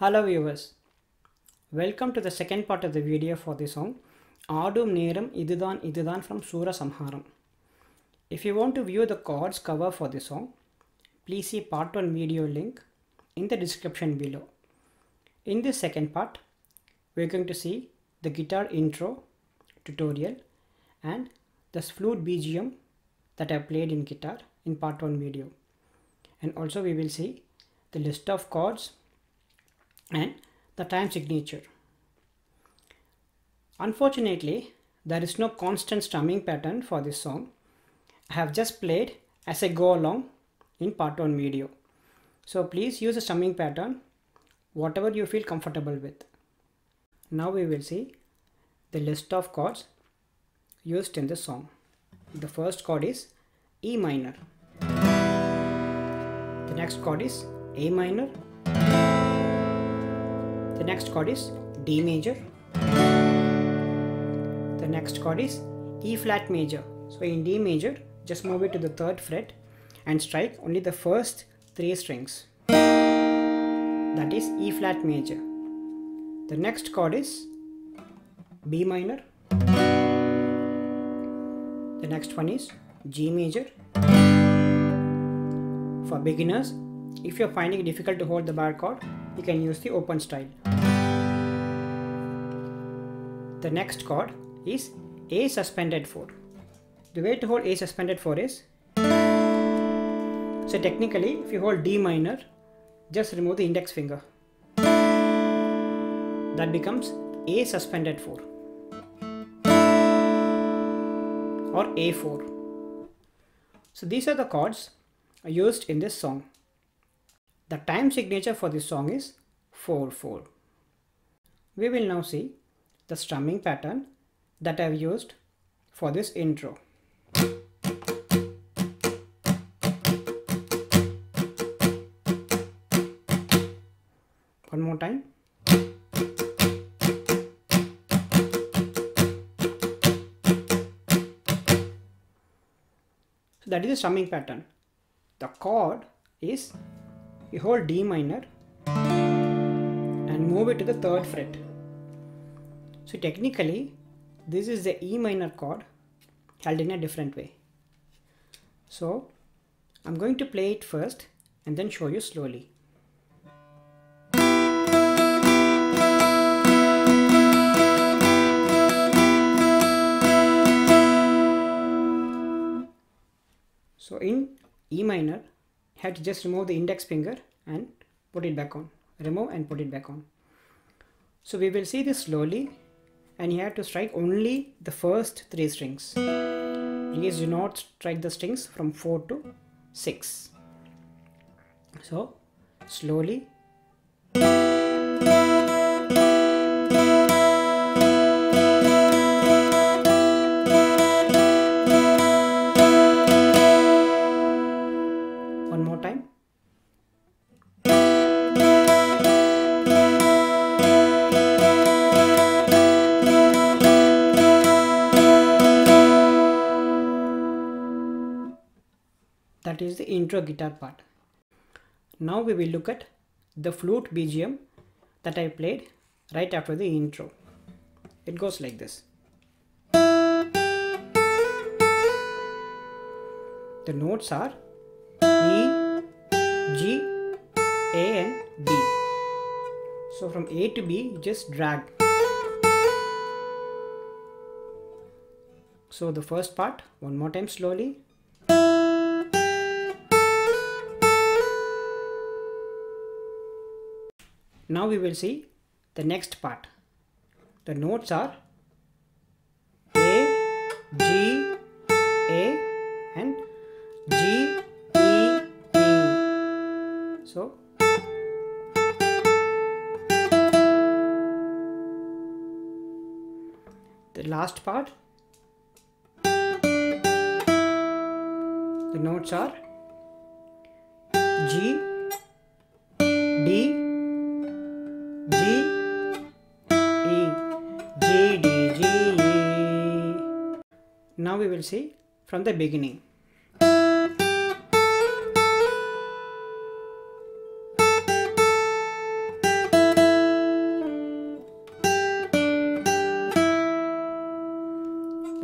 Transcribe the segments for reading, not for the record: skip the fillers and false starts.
Hello viewers, welcome to the second part of the video for the song Aadum Naeram Idhudhaan from Soora Samhaaram. If you want to view the chords cover for the song, please see part 1 video link in the description below. In this second part, we are going to see the guitar intro tutorial and the flute BGM that I played in guitar in part 1 video. And also we will see the list of chords and the time signature. Unfortunately, there is no constant strumming pattern for this song. I have just played as I go along in part 1 video. So please use a strumming pattern, whatever you feel comfortable with. Now we will see the list of chords used in the song. The first chord is E minor. The next chord is A minor. The next chord is D major. The next chord is E flat major. So in D major, just move it to the 3rd fret and strike only the first 3 strings. That is E flat major. The next chord is B minor. The next one is G major. For beginners, if you are finding it difficult to hold the bar chord, you can use the open style. The next chord is A suspended 4. The way to hold A suspended 4 is, so technically if you hold D minor, just remove the index finger. That becomes A suspended 4 or A4. So these are the chords used in this song. The time signature for this song is 4-4. We will now see the strumming pattern that I have used for this intro. One more time. So that is the strumming pattern. The chord is, you hold D minor and move it to the 3rd fret. So technically, this is the E minor chord held in a different way. So I'm going to play it first and then show you slowly. So in E minor, you have to just remove the index finger and put it back on. Remove and put it back on. So we will see this slowly, and you have to strike only the first 3 strings. Please do not strike the strings from 4 to 6. So slowly. That is the intro guitar part. Now we will look at the flute BGM that I played right after the intro. It goes like this. The notes are E, G, A and B. So from A to B, you just drag. So the first part, one more time slowly. Now we will see the next part. The notes are A, G, A and G, E, E. So, the last part, the notes are G, D, Now we will see from the beginning.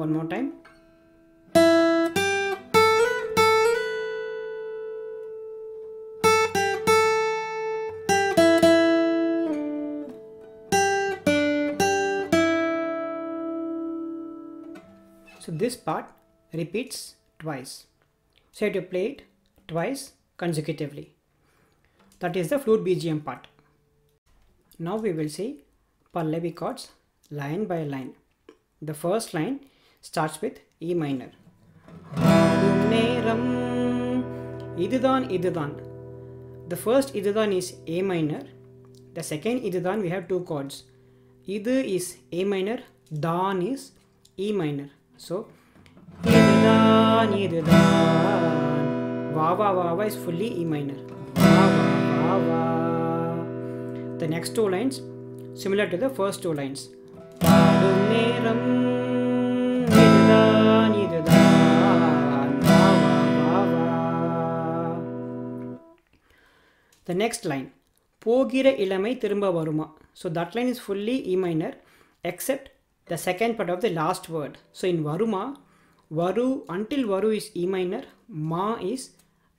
one more time. So this part repeats twice. So you have to play it twice consecutively. That is the flute BGM part. Now we will see Pallavi chords line by line. The first line starts with E minor. Aadum Naeram Idhudhaan Idhudhaan. The first Idhudhaan is A minor. The second Idhudhaan we have two chords. Idhu is A minor, Dhaan is E minor. So Idhudhaan Idhudhaan. Vava Vava is fully E minor. Vava Vava. The next two lines similar to the first two lines. Aadum Naeram Idhudhaan Idhudhaan. The next line Pogira Ilamai Thirumba Varuma. So that line is fully E minor except the second part of the last word. So in Varuma, Varu until Varu is E minor, Ma is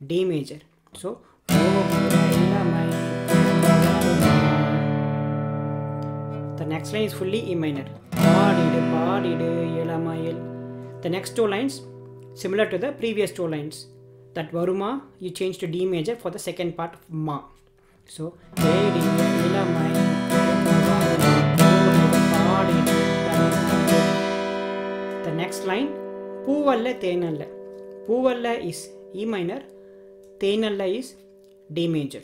D major. So the next line is fully E minor. The next two lines similar to the previous two lines. That Varuma you change to D major for the second part of Ma. So the next line Poovalla Thenalla. Poovalla is E minor. Thenalla is D major.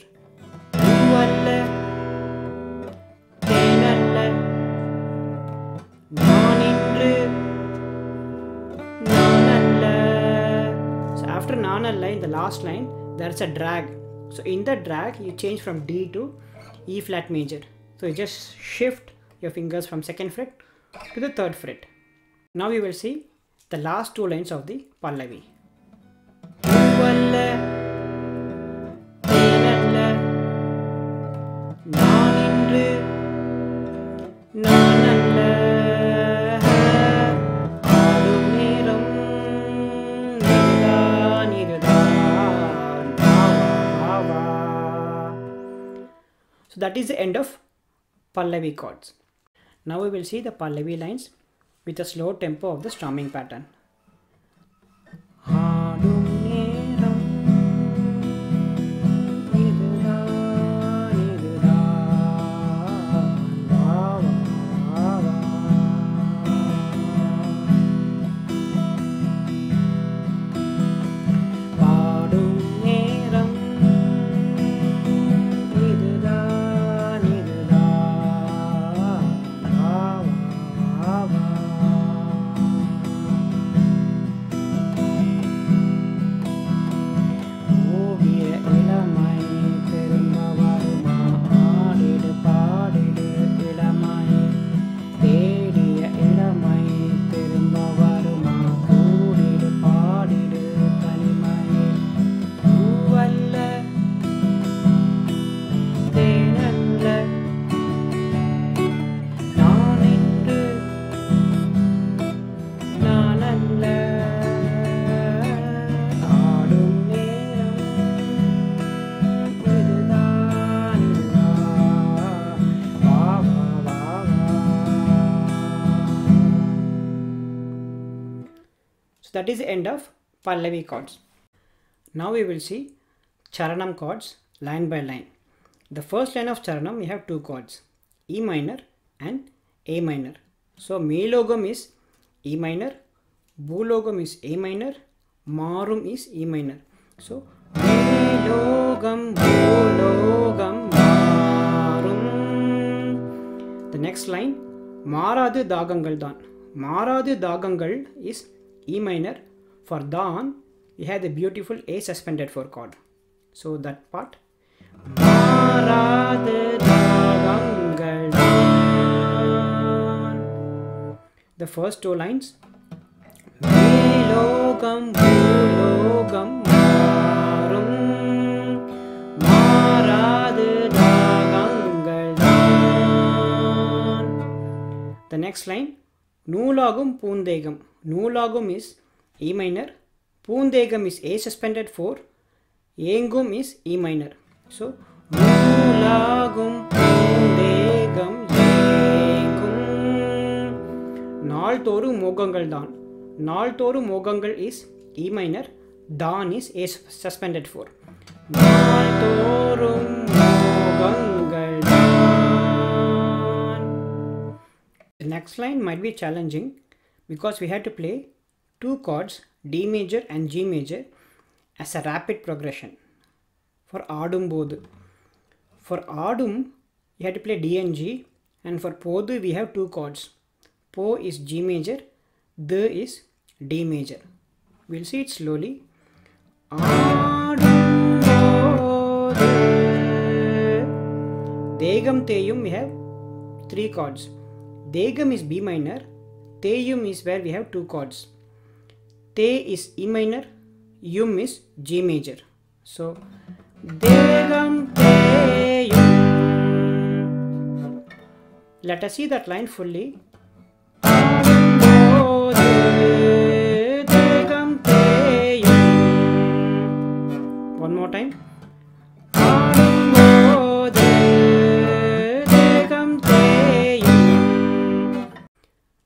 In the last line there's a drag, so in the drag you change from D to E flat major. So you just shift your fingers from 2nd fret to the 3rd fret. Now we will see the last two lines of the Pallavi. So that is the end of Pallavi chords. Now we will see the Pallavi lines with a slow tempo of the strumming pattern. That is the end of Pallavi chords. Now we will see Charanam chords line by line. The first line of Charanam we have two chords, E minor and A minor. So Melogam is E minor, Bhulogam is A minor, Marum is E minor. So Melogam, Bhulogam, Marum. The next line Maradu Dagangal Dhan. Maradu Dagangal is E minor. For Dhan we have the beautiful A suspended 4 chord. So that part the first two lines the next line Noolagum Poondegam. No lagum is E minor. Poondegam is A suspended 4. Engum is E minor. So, no lagum, poondegam, engum. Nalthoru mogangal dhan. Nalthoru mogangal is E minor. Dhan is A suspended 4. Nalthoru mogangal dhan. The next line might be challenging, because we had to play two chords D major and G major as a rapid progression for Aadum Bodu. For Aadum, you had to play D and G, and for Podu we have two chords. Po is G major, D is D major. We'll see it slowly. Aadum Bodu. Degam Teyum, we have three chords. Degam is B minor. Teyum is where we have two chords. Te is E minor, Yum is G major. So, Degam Teyum. Let us see that line fully. Degam Teyum. One more time.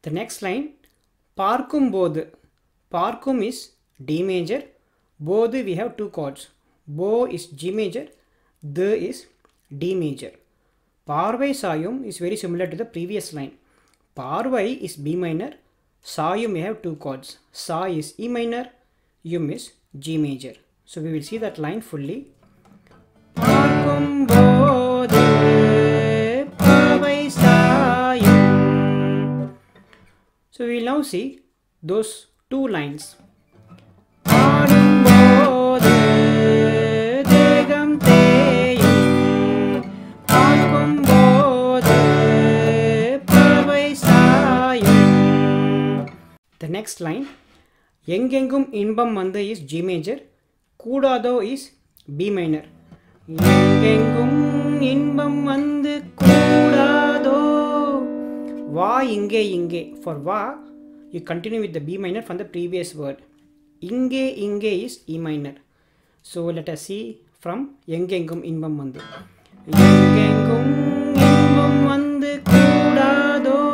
The next line, Parkum Bodu. Parkum is D major. Bodu we have two chords. Bo is G major. D is D major. Parvai Sayum is very similar to the previous line. Parvai is B minor. Sayum we have two chords. Sa is E minor. Yum is G major. So we will see that line fully. Parkum Bodu, Parvai Sayum. So we will now see those two lines. The next line, Engengum Inbam Manda is G major, Koodado is B minor. Engengum Inbam Manda Koodado. Va, Inge, Inge. For Va, you continue with the B minor from the previous word. Inge, Inge is E minor. So let us see from Engengum Inbam Mandu. Engengum Inbam Mandu Koodado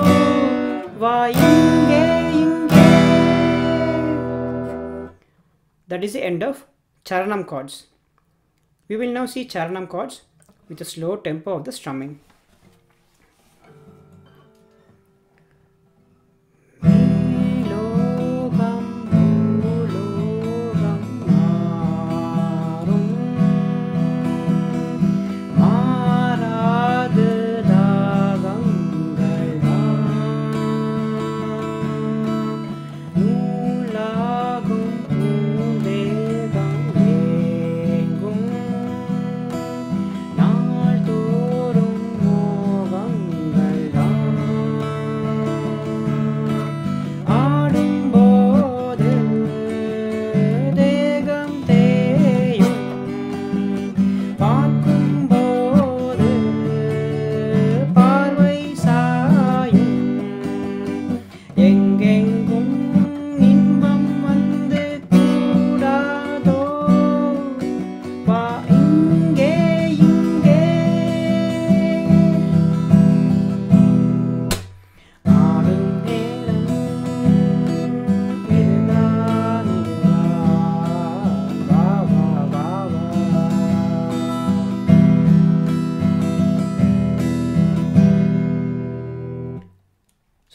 Va, Inge, Inge. That is the end of Charanam chords. We will now see Charanam chords with a slow tempo of the strumming.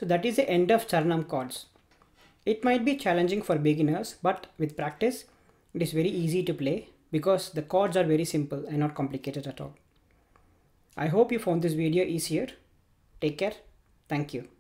That is the end of Charanam chords. It might be challenging for beginners, but with practice, it is very easy to play because the chords are very simple and not complicated at all. I hope you found this video easier. Take care. Thank you.